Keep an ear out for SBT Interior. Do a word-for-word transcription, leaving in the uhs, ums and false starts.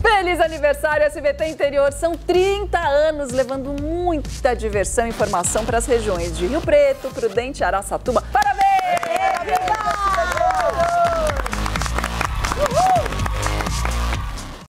Feliz aniversário, S B T Interior! São trinta anos levando muita diversão e informação para as regiões de Rio Preto, Prudente, Araçatuba. Parabéns! É, parabéns!